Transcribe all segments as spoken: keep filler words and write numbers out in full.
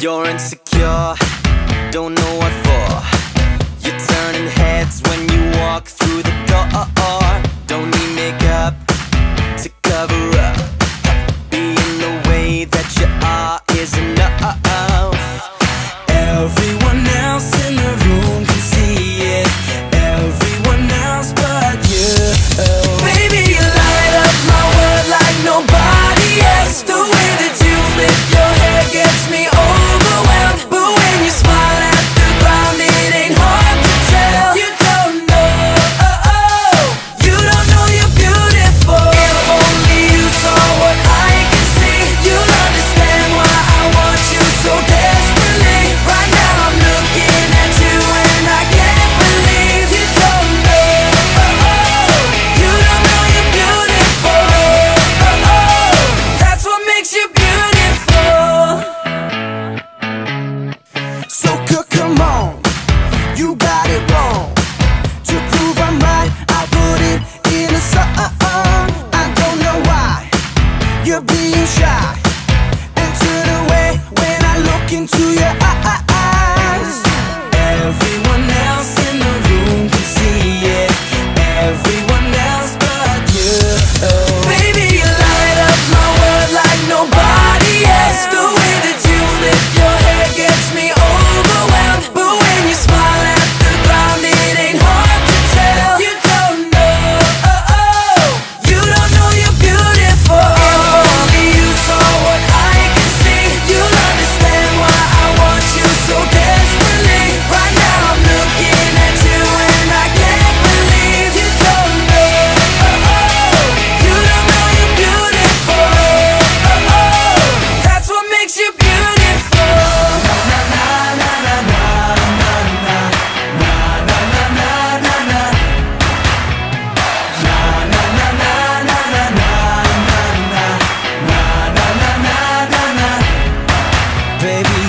You're insecure, don't know what for. You're turning heads when you walk through the door. Don't need makeup to cover up. Being the way that you are is enough. Everyone else in the room can see it. Everyone else but you. Baby, you light up my world like nobody else. The way that you flip your hair gets me overwhelmed. But when you smile at the ground, it ain't hard to tell. You don't know, oh, oh. You don't know you're beautiful. If only you saw what I can see, you'll understand why I want you so desperately. Right now I'm looking at you and I can't believe you don't know, oh, oh. You don't know you're beautiful, oh, oh. That's what makes you beautiful. So cook, come on, you got it wrong. To prove I'm right, I put it in a song. I don't know why you're being shy, and turn away when I look into your eyes. Everyone else in the room can see it. Everyone else but you. Baby, you light up my world like nobody else. The way that you flip your hair gets me overwhelmed. But when you smile at the ground, it ain't hard to tell. You don't know, oh, oh. You don't know you're beautiful. If only you saw what I can see, you'll understand why I want you so desperately. Right now I'm looking at you and I can't believe you don't know, oh, oh. You don't know you're beautiful, oh, oh. That's what makes you beautiful. Baby,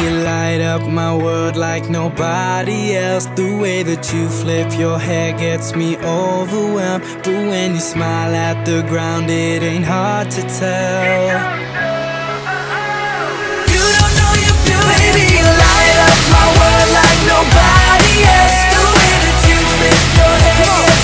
you light up my world like nobody else. The way that you flip your hair gets me overwhelmed. But when you smile at the ground, it ain't hard to tell. You don't know you're beautiful. Baby, you light up my world like nobody else. The way that you flip your hair.